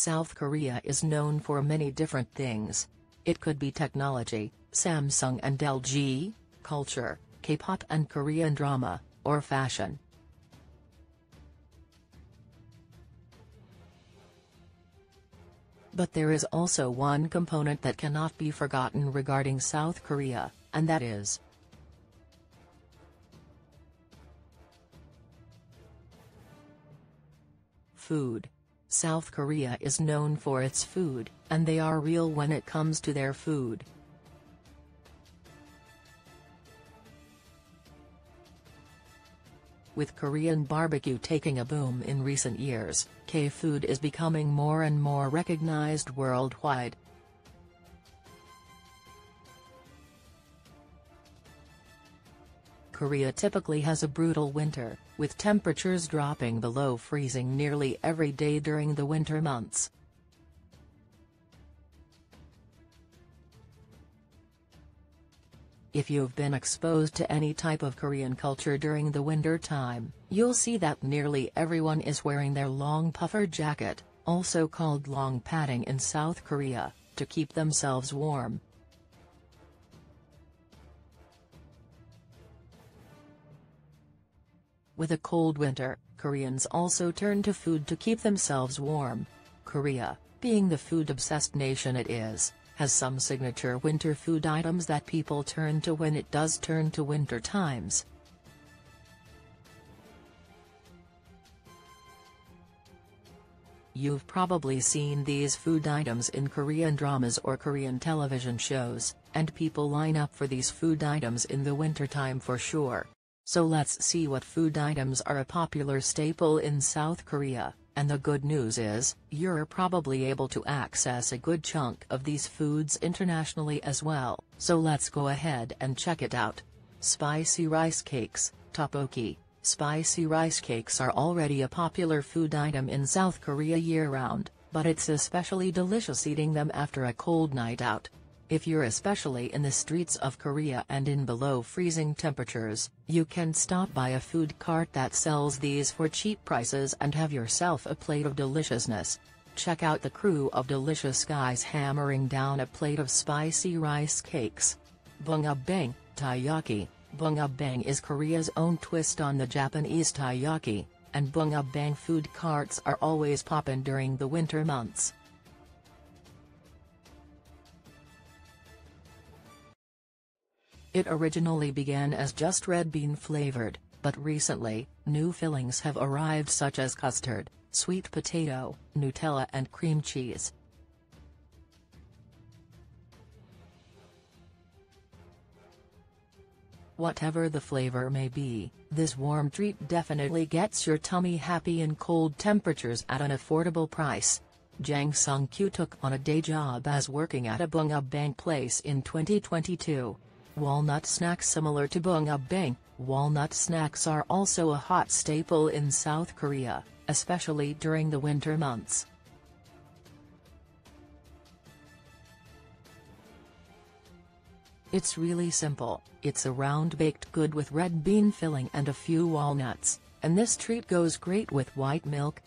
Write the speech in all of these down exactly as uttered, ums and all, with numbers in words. South Korea is known for many different things. It could be technology, Samsung and L G, culture, K-pop and Korean drama, or fashion. But there is also one component that cannot be forgotten regarding South Korea, and that is food. South Korea is known for its food, and they are real when it comes to their food. With Korean barbecue taking a boom in recent years, K-food is becoming more and more recognized worldwide. Korea typically has a brutal winter, with temperatures dropping below freezing nearly every day during the winter months. If you've been exposed to any type of Korean culture during the winter time, you'll see that nearly everyone is wearing their long puffer jacket, also called long padding in South Korea, to keep themselves warm. With a cold winter, Koreans also turn to food to keep themselves warm. Korea, being the food-obsessed nation it is, has some signature winter food items that people turn to when it does turn to winter times. You've probably seen these food items in Korean dramas or Korean television shows, and people line up for these food items in the wintertime for sure. So let's see what food items are a popular staple in South Korea, and the good news is, you're probably able to access a good chunk of these foods internationally as well, so let's go ahead and check it out. Spicy rice cakes, tteokbokki. Spicy rice cakes are already a popular food item in South Korea year-round, but it's especially delicious eating them after a cold night out. If you're especially in the streets of Korea and in below freezing temperatures, you can stop by a food cart that sells these for cheap prices and have yourself a plate of deliciousness. Check out the crew of delicious guys hammering down a plate of spicy rice cakes. Bungeoppang, Taiyaki. Bungeoppang is Korea's own twist on the Japanese Taiyaki, and Bungeoppang food carts are always poppin' during the winter months. It originally began as just red bean flavored, but recently, new fillings have arrived such as custard, sweet potato, Nutella and cream cheese. Whatever the flavor may be, this warm treat definitely gets your tummy happy in cold temperatures at an affordable price. Jang Sung-kyu took on a day job as working at a Bungeoppang place in twenty twenty-two. Walnut snacks. Similar to Bungeoppang, walnut snacks are also a hot staple in South Korea, especially during the winter months. It's really simple. It's a round baked good with red bean filling and a few walnuts, and this treat goes great with white milk.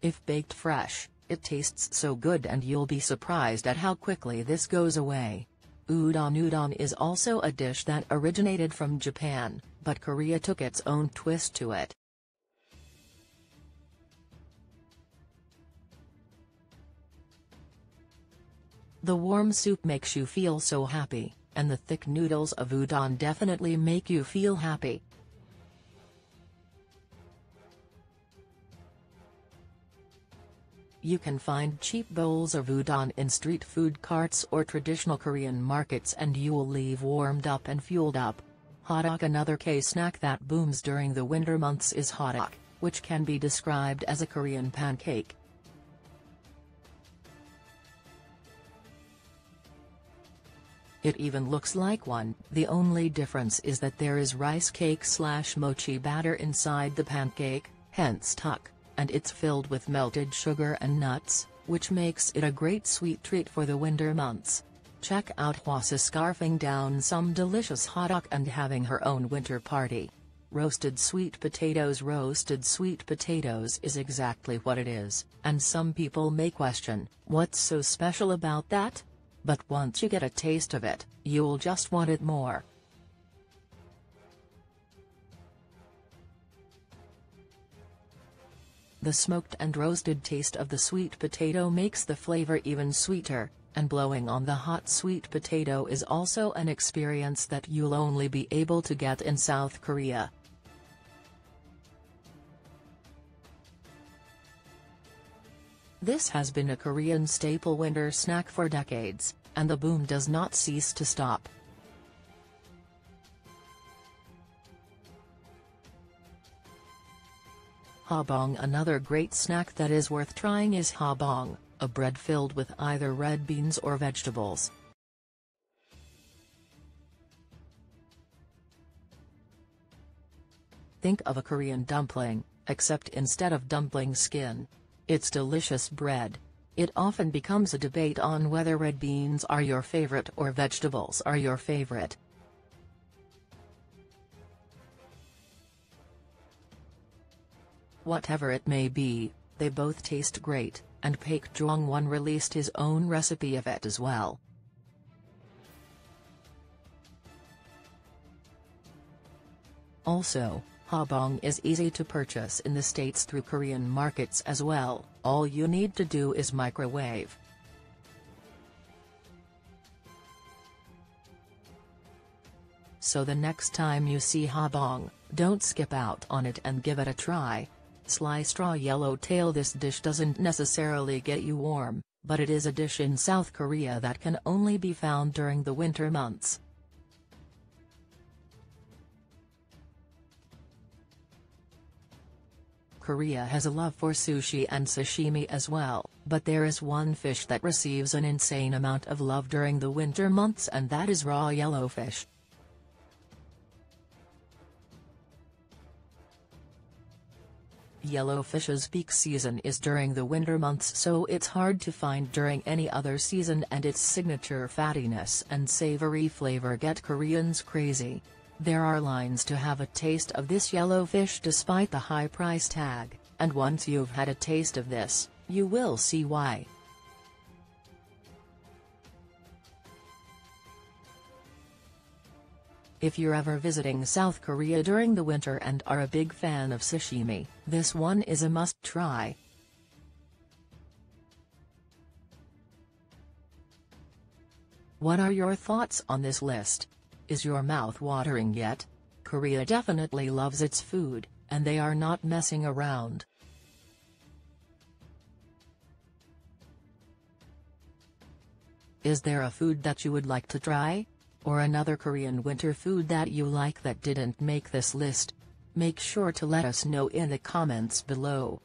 If baked fresh, it tastes so good and you'll be surprised at how quickly this goes away. Udon. Udon is also a dish that originated from Japan, but Korea took its own twist to it. The warm soup makes you feel so happy, and the thick noodles of udon definitely make you feel happy. You can find cheap bowls of udon in street food carts or traditional Korean markets, and you'll leave warmed up and fueled up. Hotteok. Another K-snack that booms during the winter months is hotteok, which can be described as a Korean pancake. It even looks like one. The only difference is that there is rice cake slash mochi batter inside the pancake, hence tuk, and it's filled with melted sugar and nuts, which makes it a great sweet treat for the winter months. Check out Hwasa scarfing down some delicious hotteok and having her own winter party. roasted sweet potatoes. Roasted sweet potatoes is exactly what it is, and some people may question, what's so special about that? But once you get a taste of it, you'll just want it more. The smoked and roasted taste of the sweet potato makes the flavor even sweeter, and blowing on the hot sweet potato is also an experience that you'll only be able to get in South Korea. This has been a Korean staple winter snack for decades, and the boom does not cease to stop. Habong. Another great snack that is worth trying is habong, a bread filled with either red beans or vegetables. Think of a Korean dumpling, except instead of dumpling skin. It's delicious bread. It often becomes a debate on whether red beans are your favorite or vegetables are your favorite. Whatever it may be, they both taste great, and Paik Joong-won released his own recipe of it as well. Also, habong is easy to purchase in the States through Korean markets as well. All you need to do is microwave. So the next time you see habong, don't skip out on it and give it a try. Sliced raw yellowtail. This dish doesn't necessarily get you warm, but it is a dish in South Korea that can only be found during the winter months. Korea has a love for sushi and sashimi as well, but there is one fish that receives an insane amount of love during the winter months, and that is raw yellowfish. Yellowfish's peak season is during the winter months, so it's hard to find during any other season, and its signature fattiness and savory flavor get Koreans crazy. There are lines to have a taste of this yellowfish despite the high price tag, and once you've had a taste of this, you will see why. If you're ever visiting South Korea during the winter and are a big fan of sashimi, this one is a must-try. What are your thoughts on this list? Is your mouth watering yet? Korea definitely loves its food, and they are not messing around. Is there a food that you would like to try? Or another Korean winter food that you like that didn't make this list? Make sure to let us know in the comments below.